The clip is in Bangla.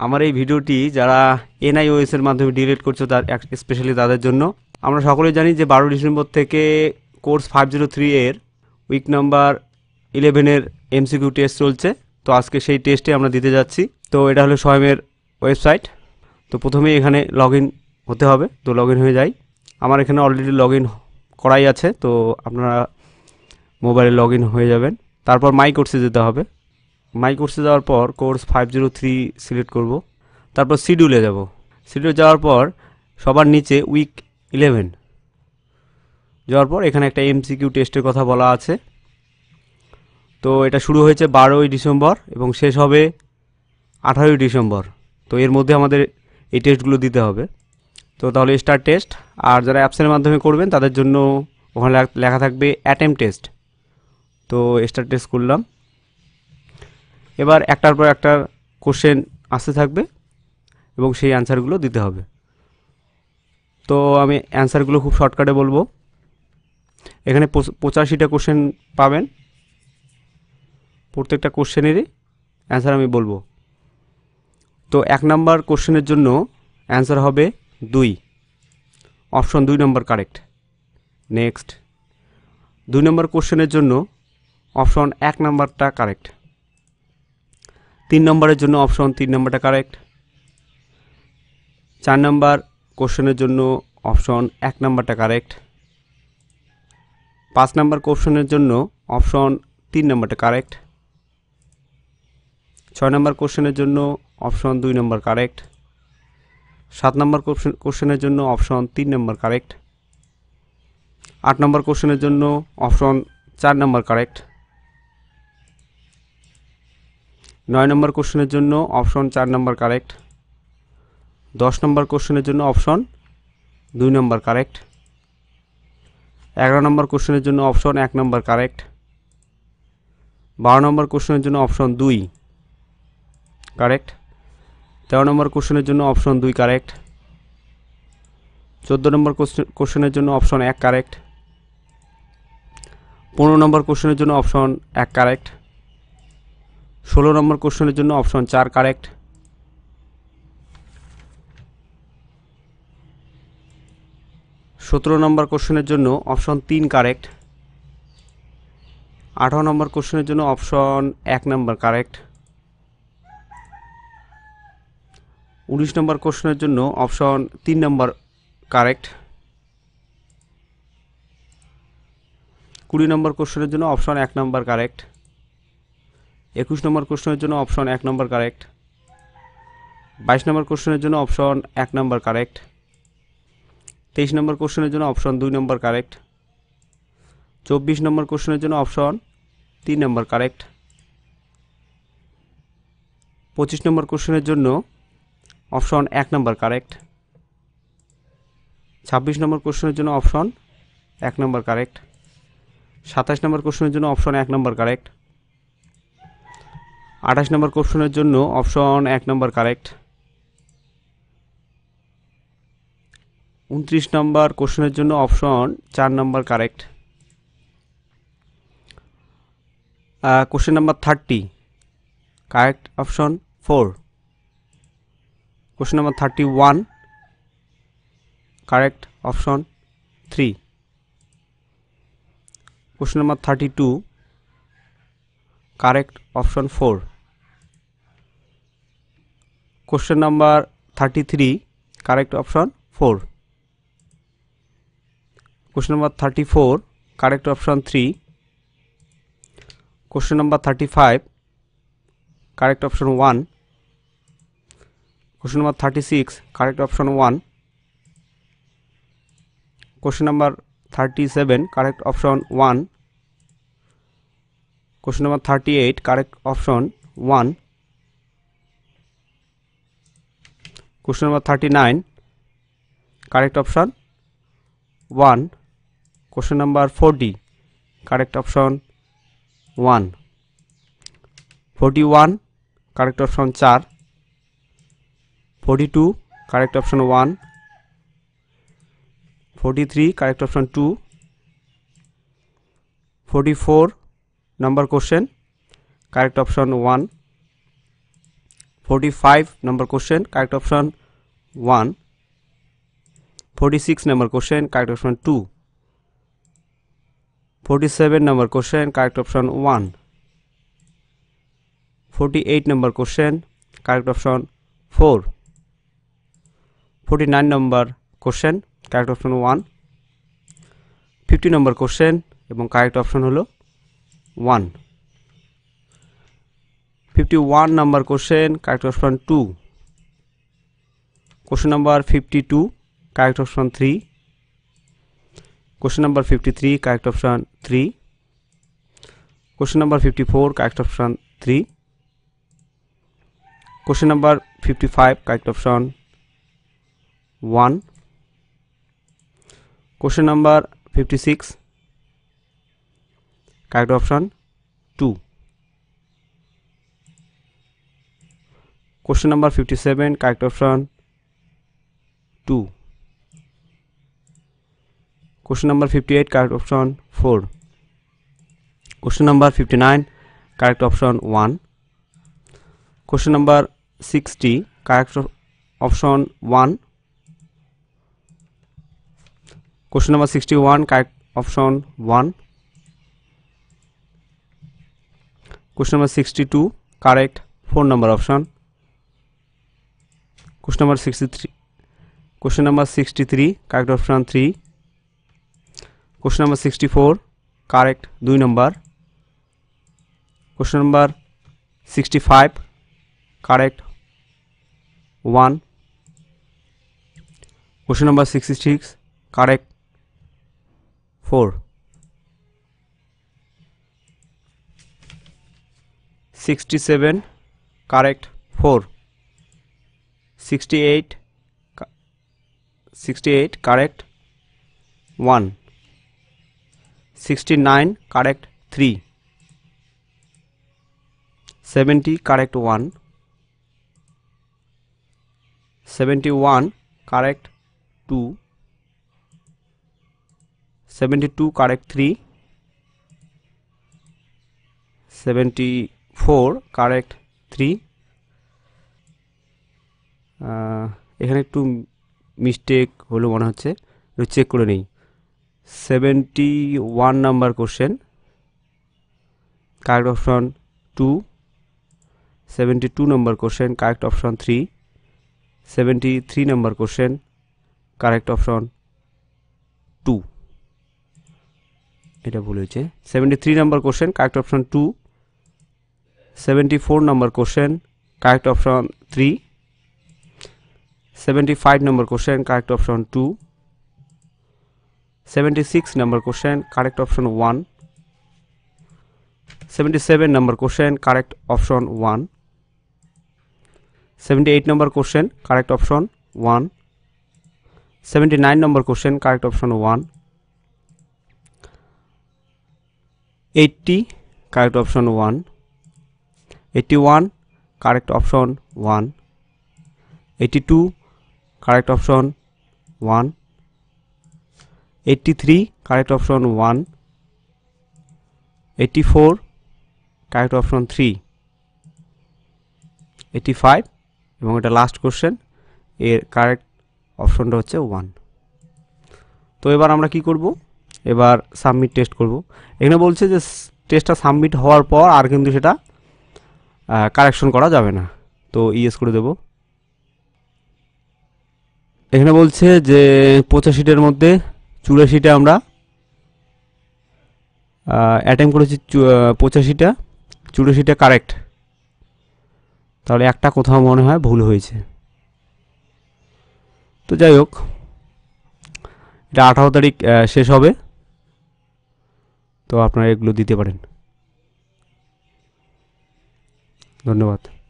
आमार एई भिडियोटी जारा एनआईओएस एर माध्यमे डिलीट करछो तार स्पेशली तादेर जोन्नो आमरा सकलेई जानी जे 12 डिसेम्बर थेके कोर्स 503 एर उइक नम्बर 11 एर एमसीक्यू टेस्ट चलछे। तो आजके सेई टेस्टे आमरा दिते जाच्छि। तो एटा हलो स्वयमेर वेबसाइट। तो प्रथमेई एखाने लगइन होते होबे। तो लगइन हये जाई। आमार एखाने अलरेडी लगइन कराई आछे। तो आपनारा मोबाइले लगइन हये जाबेन। तारपर माई कोर्से जेते होबे। माई कोर्से जाओयार पर कोर्स 503 सिलेक्ट करब। तारपर शिड्यूले जाब। शिड्यूले जाओयार पर सबार नीचे उइक 11 যাওয়ার পর এখানে একটা এমসিকিউ টেস্টের কথা বলা আছে। তো এটা শুরু হয়েছে 12ই ডিসেম্বর এবং শেষ হবে 18ই ডিসেম্বর। তো এর মধ্যে আমাদের এই টেস্টগুলো দিতে হবে। তো তাহলে স্টার টেস্ট আর যারা অ্যাপসের মাধ্যমে করবেন তাদের জন্য ওখানে লেখা থাকবে অ্যাটেম্প টেস্ট। তো স্টার টেস্ট করলাম। এবার একটার পর একটা কোশ্চেন আসতে থাকবে এবং সেই অ্যানসারগুলো দিতে হবে। তো আমি অ্যানসারগুলো খুব শর্টকাটে বলবো। এখানে 85টা কোশ্চেন পাবেন। প্রত্যেকটা কোশ্চেনেরই অ্যানসার আমি বলবো। তো 1 নম্বর কোশ্চেনের জন্য অ্যানসার হবে 2। Option 2 number correct. Next 2 number কোশ্চেনের জন্য অপশন 1 নম্বরটা কারেক্ট। 3 নম্বরের জন্য অপশন 3 নম্বরটা কারেক্ট। 4 নম্বর কোশ্চেনের জন্য অপশন 1 নম্বরটা কারেক্ট। 5 নম্বর কোশ্চেনের জন্য অপশন 3 নম্বরটা কারেক্ট। 6 নম্বর কোশ্চেনের জন্য অপশন 2 নম্বর কারেক্ট। 7 নম্বর কোশ্চেনের জন্য অপশন 3 নম্বর কারেক্ট। 8 নম্বর কোশ্চেনের জন্য অপশন 4 নম্বর কারেক্ট। 9 নম্বর কোশ্চেনের জন্য অপশন 4 নম্বর কারেক্ট। 10 নম্বর কোশ্চেনের জন্য অপশন 2 নম্বর কারেক্ট। 11 নম্বর কোশ্চেনের জন্য অপশন 1 নম্বর কারেক্ট। 12 নম্বর কোশ্চেনের জন্য অপশন 2 কারেক্ট। 13 নম্বর কোশ্চেনের জন্য অপশন 2 কারেক্ট। 14 নম্বর কোশ্চেনের জন্য অপশন 1 কারেক্ট। 15 নম্বর কোশ্চেনের জন্য অপশন 1 কারেক্ট। 16 নম্বর কোশ্চেনের জন্য অপশন 4 কারেক্ট। 17 নম্বর কোশ্চেনের জন্য অপশন 3 কারেক্ট। 18 নম্বর কোশ্চেনের জন্য অপশন 1 নম্বর কারেক্ট। 19 নম্বর কোশ্চেনের জন্য অপশন 3 নম্বর কারেক্ট। 20 নম্বর কোশ্চেনের জন্য অপশন 1 নম্বর কারেক্ট। 21 নম্বর কোশ্চেনের জন্য অপশন 1 নম্বর কারেক্ট। 22 নম্বর কোশ্চেনের জন্য অপশন 1 নম্বর কারেক্ট। 23 নম্বর কোশ্চেনের জন্য অপশন 2 নম্বর কারেক্ট। 24 নম্বর কোশ্চেনের জন্য অপশন 3 নম্বর কারেক্ট। 25 নম্বর কোশ্চেনের জন্য অপশন 1 নম্বর কারেক্ট। 26 নম্বর কোশ্চেনের জন্য অপশন 1 নম্বর কারেক্ট। 27 নম্বর কোশ্চেনের জন্য অপশন 1 নম্বর কারেক্ট। 28 নম্বর কোশ্চেনের জন্য অপশন 1 নম্বর কারেক্ট। 29 নম্বর কোশ্চেনের জন্য option 4 number correct. Question number 30 correct option 4। Question number 31 correct option 3। Question number 32 correct option 4। Question number 33 correct option 4। Question number 34 correct option 3। Question number 35 correct option 1। Question number 36 correct option 1। Question number 37 correct option 1। Question number 38 correct option 1। Question number 39 correct option 1। Question number 40 correct option 1। 41 correct option 4। 42 correct option 1। 43 correct option 2। 44 number question correct option 1। 45 number question, correct option 1. 46 number question, correct option 2. 47 number question, correct option 1. 48 number question, correct option 4. 49 number question, correct option 1. 50 number question এবং correct option হলো 1. 51 number question, correct option 2. Question number 52, correct option 3. Question number 53, correct option 3. Question number 54, correct option 3. Question number 55, correct option 1. Question number 56, correct option 2. Question number 57, correct option 2. Question number 58, correct option 4. Question number 59, correct option 1. Question number 60, correct option 1. Question number 61, correct option 1. Question number 62, correct 4 number option. Question number 63, correct option 3. Question number 64, correct 2 number. Question number 65, correct 1. Question number 66, correct 4. 67, correct 4. 68, correct 1. 69, correct 3. 70, correct 1. 71, correct 2. 72, correct 3. 74, correct 3. এখানে একটু মিস্টেক হলো মনে হচ্ছে, একটু চেক করে নেই। 71 number question, correct option 2. 72 number question, correct option 3. 73 number question, correct option 2. এটা ভুল হয়েছে। 73 number question, correct option 2. 74 number question, correct option 3. 75 number question, correct option 2. 76 number question, correct option 1. 77 number question, correct option 1. 78 number question, correct option 1. 79 number question, correct option 1. 80, correct option 1. 81, correct option 1. 82, correct option 1. 83, correct option 1. 84, correct option 3. 85, এবং এটা লাস্ট কোশ্চেন, এর কারেক্ট অপশনটা হচ্ছে 1. তো এবার আমরা কি করব, এবার সাবমিট টেস্ট করব। এখানে বলছে যে টেস্টটা সাবমিট হওয়ার পর আর কিন্তু সেটা কারেকশন করা যাবে না, তো ইয়েস করে দেব। এখানে বলছে যে 85টার মধ্যে 84টা আমরা অ্যাটেম্প করেছি, 85টা 84টা কারেক্ট, তাহলে একটা কোথাও মনে হয় ভুল হয়েছে। তো যাই হোক, এটা 18 তারিখ শেষ হবে, তো আপনারা এগুলো দিতে পারেন। ধন্যবাদ।